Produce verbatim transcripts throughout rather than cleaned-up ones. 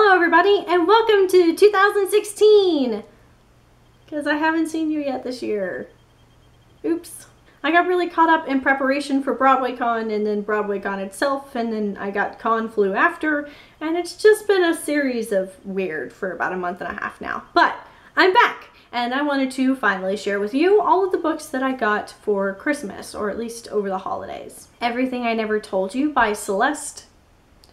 Hello everybody and welcome to two thousand sixteen, because I haven't seen you yet this year. Oops. I got really caught up in preparation for BroadwayCon and then BroadwayCon itself, and then I got con flu after, and it's just been a series of weird for about a month and a half now. But I'm back and I wanted to finally share with you all of the books that I got for Christmas, or at least over the holidays. Everything I Never Told You by Celeste,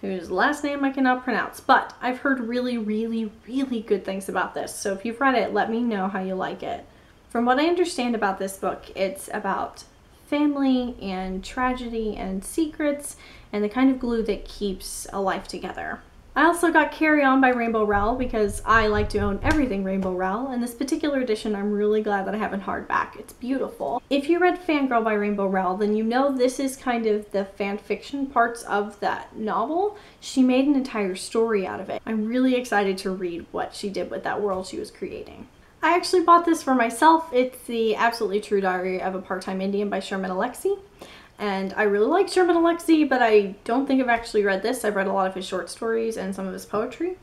whose last name I cannot pronounce, but I've heard really, really, really good things about this. So if you've read it, let me know how you like it. From what I understand about this book, it's about family and tragedy and secrets and the kind of glue that keeps a life together. I also got Carry On by Rainbow Rowell because I like to own everything Rainbow Rowell, and this particular edition I'm really glad that I have in hardback. It's beautiful. If you read Fangirl by Rainbow Rowell, then you know this is kind of the fan fiction parts of that novel. She made an entire story out of it. I'm really excited to read what she did with that world she was creating. I actually bought this for myself. It's The Absolutely True Diary of a Part-Time Indian by Sherman Alexie. And I really like Sherman Alexie, but I don't think I've actually read this. I've read a lot of his short stories and some of his poetry.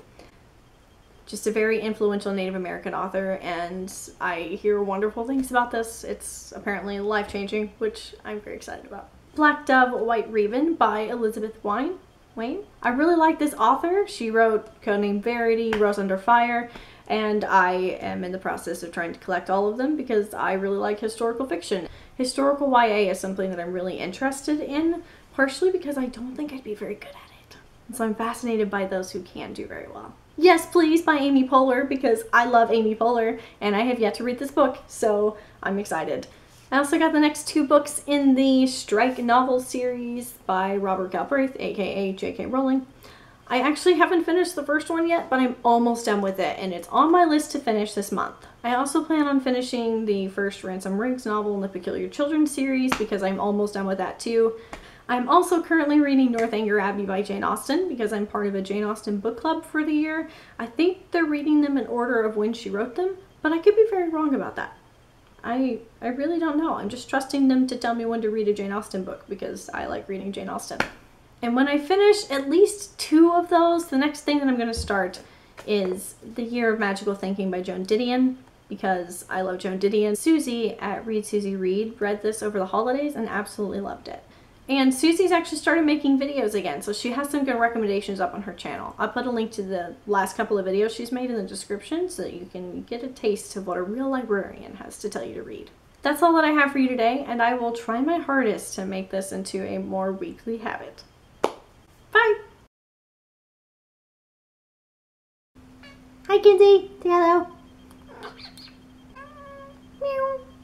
Just a very influential Native American author, and I hear wonderful things about this. It's apparently life-changing, which I'm very excited about. Black Dove, White Raven by Elizabeth Wayne. Wayne. I really like this author. She wrote Codename Verity, Rose Under Fire, and I am in the process of trying to collect all of them because I really like historical fiction. Historical Y A is something that I'm really interested in, partially because I don't think I'd be very good at it. And so I'm fascinated by those who can do very well. Yes Please by Amy Poehler, because I love Amy Poehler and I have yet to read this book, so I'm excited. I also got the next two books in the Strike novel series by Robert Galbraith, aka J K Rowling. I actually haven't finished the first one yet, but I'm almost done with it, and it's on my list to finish this month. I also plan on finishing the first Ransom Riggs novel in the Peculiar Children series, because I'm almost done with that too. I'm also currently reading Northanger Abbey by Jane Austen, because I'm part of a Jane Austen book club for the year. I think they're reading them in order of when she wrote them, but I could be very wrong about that. I, I really don't know. I'm just trusting them to tell me when to read a Jane Austen book, because I like reading Jane Austen. And when I finish at least two of those, the next thing that I'm going to start is The Year of Magical Thinking by Joan Didion, because I love Joan Didion. Susie at Read Susie Read read this over the holidays and absolutely loved it. And Susie's actually started making videos again, so she has some good recommendations up on her channel. I'll put a link to the last couple of videos she's made in the description so that you can get a taste of what a real librarian has to tell you to read. That's all that I have for you today, and I will try my hardest to make this into a more weekly habit. Bye! Hi, Kinsey! Say hello!